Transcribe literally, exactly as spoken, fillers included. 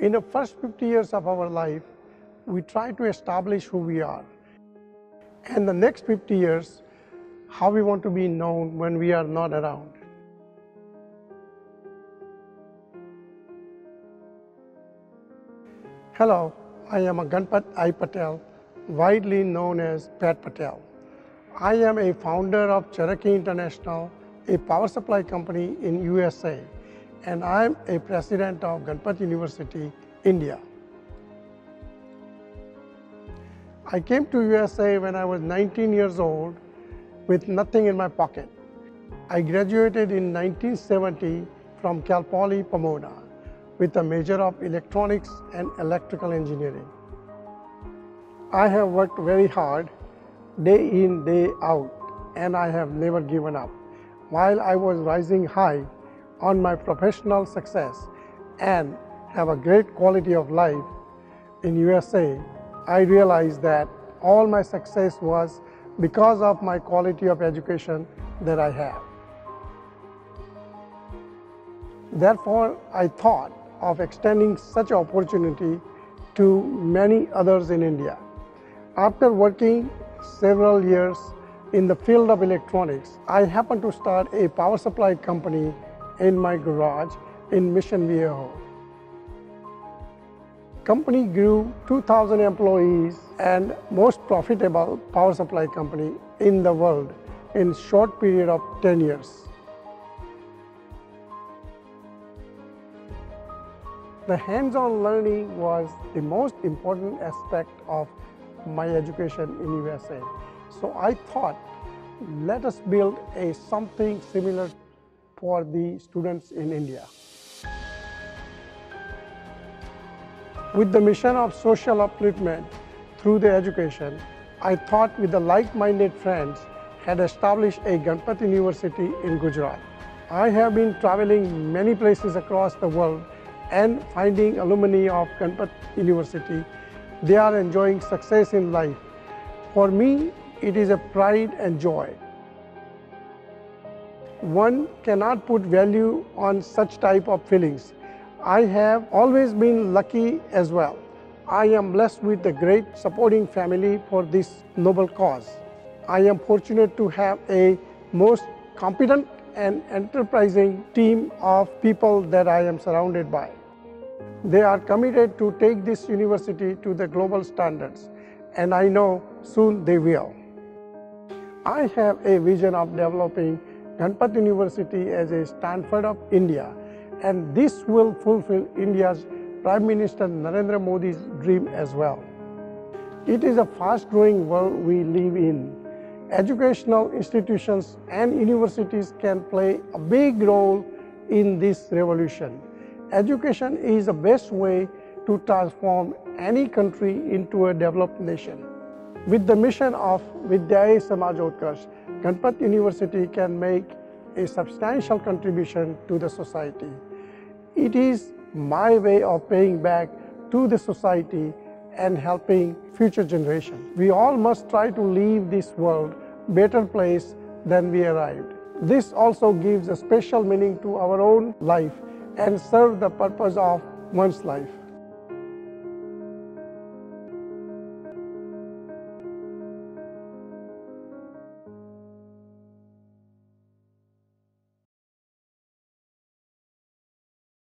In the first fifty years of our life, we try to establish who we are. And the next fifty years, how we want to be known when we are not around. Hello, I am Ganpat I. Patel, widely known as Pat Patel. I am a founder of Cherokee International, a power supply company in U S A, and I am a president of Ganpat University, India. I came to U S A when I was nineteen years old with nothing in my pocket. I graduated in nineteen seventy from Cal Poly Pomona with a major of electronics and electrical engineering. I have worked very hard, day in, day out, and I have never given up. While I was rising high on my professional success and have a great quality of life in U S A, I realized that all my success was because of my quality of education that I have. Therefore, I thought of extending such opportunity to many others in India. After working several years in the field of electronics, I happened to start a power supply company in my garage in Mission Viejo. Company grew two thousand employees and most profitable power supply company in the world in short period of ten years. The hands-on learning was the most important aspect of my education in U S A. So I thought, let us build a something similar for the students in India. With the mission of social upliftment through the education, I thought with the like-minded friends had established a Ganpat University in Gujarat. I have been traveling many places across the world and finding alumni of Ganpat University. They are enjoying success in life. For me, it is a pride and joy. One cannot put value on such type of feelings. I have always been lucky as well. I am blessed with a great supporting family for this noble cause. I am fortunate to have a most competent and enterprising team of people that I am surrounded by. They are committed to take this university to the global standards, and I know soon they will. I have a vision of developing Ganpat University as a Stanford of India, and this will fulfill India's Prime Minister Narendra Modi's dream as well. It is a fast-growing world we live in. Educational institutions and universities can play a big role in this revolution. Education is the best way to transform any country into a developed nation. With the mission of Vidyaya Samajotkarsh, Ganpat University can make a substantial contribution to the society. It is my way of paying back to the society and helping future generations. We all must try to leave this world a better place than we arrived. This also gives a special meaning to our own life and serve the purpose of one's life.